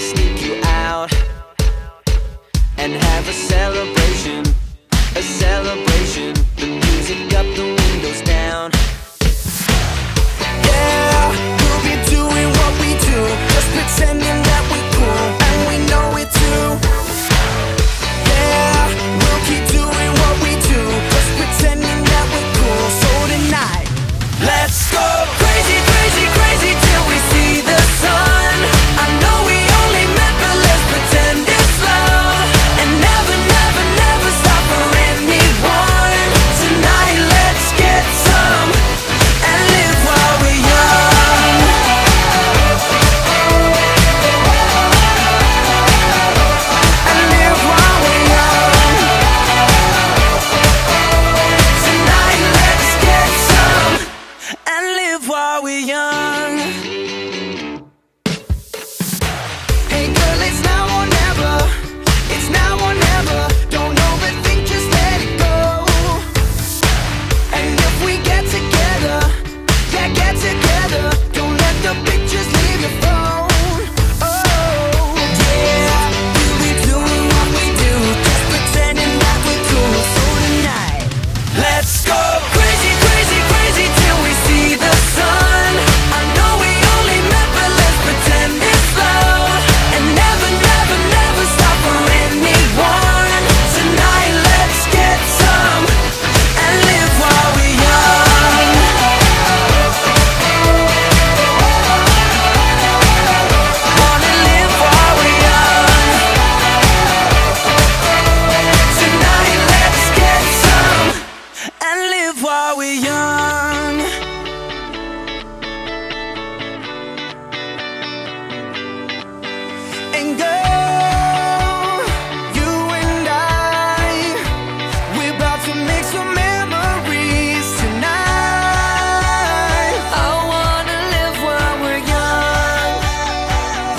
sneak you out and have a celebration, a celebration. The music up, the windows down. Yeah, we'll be doing what we do, just pretending that we're cool, and we know it too. Yeah, we'll keep doing what we do, just pretending that we're cool. So tonight, let's go crazy, crazy, crazy till we see the sun. I know we only met, but let's pretend it's love, and never, never, never stop for anyone. Tonight, let's get some and live while we're young. And live while we're young. Tonight, let's get some and live while we're young. Hey girl, it's now or never. It's now or never. Don't overthink, just let it go. And if we get together, yeah, get together. Don't let the pictures leave your phone. Oh, yeah, we'll be doing what we do, just pretending that we're cool. So tonight, let's go crazy, crazy, crazy till we see the sun. I know we only met, but let's pretend it's love, and never, never, never stop for anyone. Tonight, let's get some and live while we're young. Wanna live while we're young. Tonight, let's get some and live while we're young. And girl, you and I, we're about to make some memories tonight. I wanna live while we're young.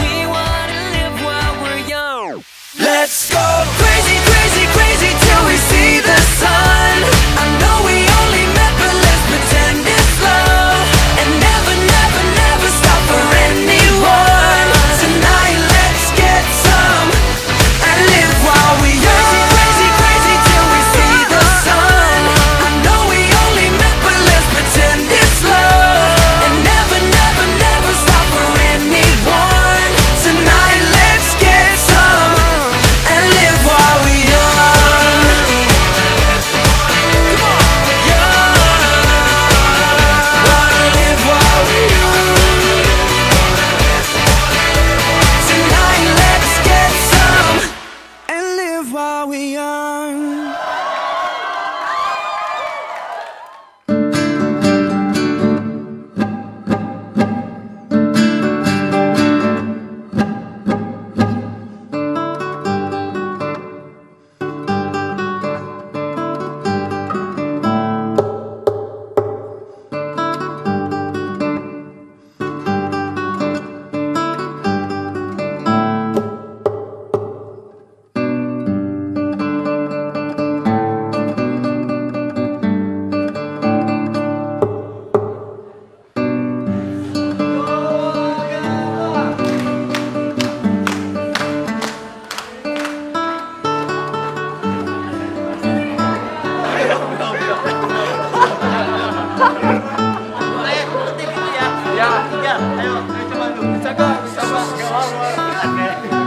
We wanna live while we're young. Let's go crazy, crazy, crazy till we see the sun. I know we only met, but let's pretend it's love, and never, never, never stop for anyone. Tonight, let's get some and live while we're young. Crazy, crazy, crazy till we see the sun. I know we only met, but let's pretend it's love, and never, never, never stop for anyone. Tonight, let's get some and live while we're young. Wanna live while we're young. Tonight, let's get some and live while we're young. Boleh seperti itu ya? Ya, ayo coba dulu. Bisa kok, bisa kok. Gak apa-apa.